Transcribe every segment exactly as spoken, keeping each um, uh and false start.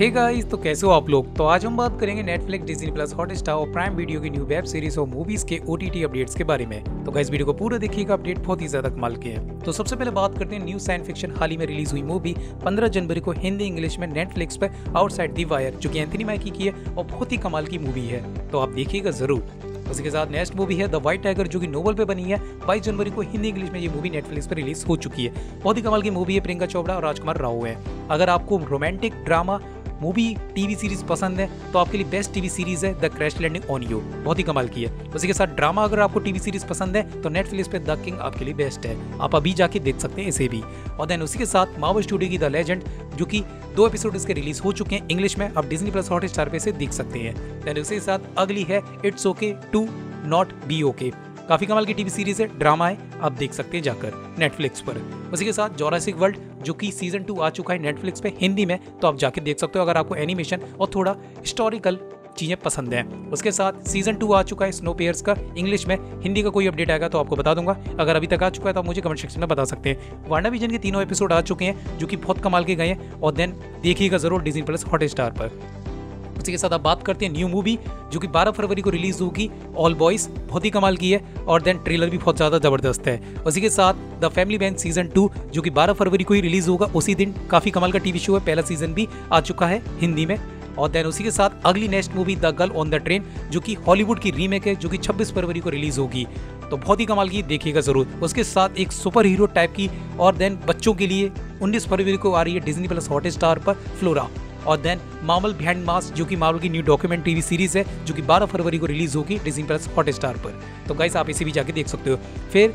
Hey guys, तो कैसे हो आप लोग। तो आज हम बात करेंगे नेटफ्लिक्स, डिज्नी प्लस, हॉटस्टार और प्राइम वीडियो की न्यू वेब सीरीज और मूवीज के ओटीटी अपडेट्स के बारे में। तो गाइस वीडियो को पूरा देखिएगा, अपडेट बहुत ही ज्यादा कमाल के हैं। तो सबसे पहले बात करते हैं न्यू साइंस फिक्शन हाल ही में रिलीज हुई मूवी पंद्रह जनवरी को हिंदी इंग्लिश में नेटफ्लिक्स पे आउटसाइड द वायर, जो कि एंथनी मैकी की है और बहुत ही कमाल की मूवी है, तो आप देखिएगा जरूर। उसके साथ नेक्स्ट मूवी है द वाइट टाइगर, जो कि नोवेल पे बनी है। बाईस जनवरी को हिंदी इंग्लिश में ये मूवी नेटफ्लिक्स पर रिलीज हो चुकी है। बहुत ही कमाल की मूवी है, प्रियंका चोपड़ा और राजकुमार राव है। अगर आपको romantic drama movie TV series पसंद है तो आपके लिए बेस्ट टीवी सीरीज है the crash landing on you, बहुत ही कमाल की है। उसी के साथ ड्रामा अगर आपको टीवी सीरीज पसंद है तो नेटफ्लिक्स पे द किंग आपके लिए बेस्ट है, आप अभी जाके देख सकते हैं इसे भी। और देन उसी के साथ माओ स्टूडियो की द लेजेंड, जो कि दो एपिसोड इसके रिलीज हो चुके हैं इंग्लिश में, आप डिज्नी प्लस हॉटस्टार पे इसे देख सकते हैं। देन उसी के साथ अगली है it's okay to not be okay, काफी कमाल की टीवी सीरीज है, ड्रामा है, आप देख सकते हैं जाकर नेटफ्लिक्स पर। उसी के साथ जोरासिक वर्ल्ड, जो कि सीजन टू आ चुका है नेटफ्लिक्स पे हिंदी में, तो आप जाके देख सकते हो अगर आपको एनिमेशन और थोड़ा हिस्टोरिकल चीजें पसंद है। उसके साथ सीजन टू आ चुका है स्नो पियर्स का इंग्लिश में, हिंदी का कोई अपडेट आएगा तो आपको बता दूंगा। अगर अभी तक आ चुका है तो आप मुझे कमेंट सेक्शन में बता सकते हैं। वांडाविजन के तीनों एपिसोड आ चुके हैं, जो कि बहुत कमाल के गए हैं, और देन देखिएगा जरूर डिज्नी प्लस हॉटस्टार पर। उसी के साथ आप बात करते हैं न्यू मूवी, जो कि बारह फरवरी को रिलीज होगी, ऑल बॉयज, बहुत ही कमाल की है और देन ट्रेलर भी बहुत ज़्यादा ज़बरदस्त है। उसी के साथ the family man season two, जो कि बारह फरवरी को ही रिलीज होगा, उसी दिन, काफ़ी कमाल का टीवी शो है, पहला सीजन भी आ चुका है हिंदी में। और देन उसी के साथ अगली next movie the girl on the train, जो कि हॉलीवुड की रीमेक है, जो कि छब्बीस फरवरी को रिलीज होगी, तो बहुत ही कमाल की, देखिएगा जरूर। उसके साथ एक सुपर हीरो टाइप की, और देन बच्चों के लिए उन्नीस फरवरी को आ रही है डिज्नी प्लस हॉटस्टार पर फ्लोरा। और देन मार्वल बिहाइंड मास्क, जो कि मार्वल की न्यू डॉक्यूमेंट टीवी सीरीज है, जो कि बारह फरवरी को रिलीज होगी डिज्नी प्लस हॉटस्टार पर, तो गाइस आप इसे भी जाके देख सकते हो। फिर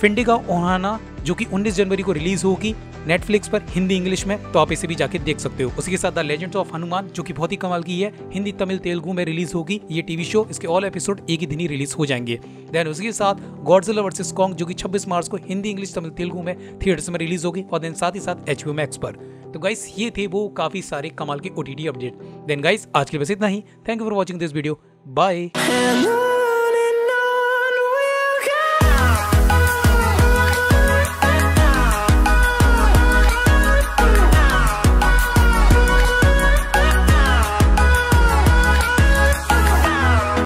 फिंडिका ओहाना, जो कि उन्नीस जनवरी को रिलीज होगी नेटफ्लिक्स पर हिंदी इंग्लिश में, तो आप इसे भी जाके देख सकते हो। उसी के साथ द लेजेंड ऑफ हनुमान, जो कि बहुत ही कमाल की है, हिंदी, तमिल, तेलुगू में रिलीज होगी ये टीवी शो, इसके ऑल एपिसोड एक ही दिन ही रिलीज हो जाएंगे। देन उसके साथ गॉडजिला वर्सेस कॉन्ग, जो कि छब्बीस मार्च को हिंदी, इंग्लिश, तमिल, तेलुगू में थिएटर्स में रिलीज होगी, और देन साथ ही साथ एचबीओ मैक्स पर। तो गाइस ये थे वो काफी सारे कमाल के ओटीटी अपडेट। देन गाइस आज के लिए बस इतना ही। Thank you for watching this video, bye.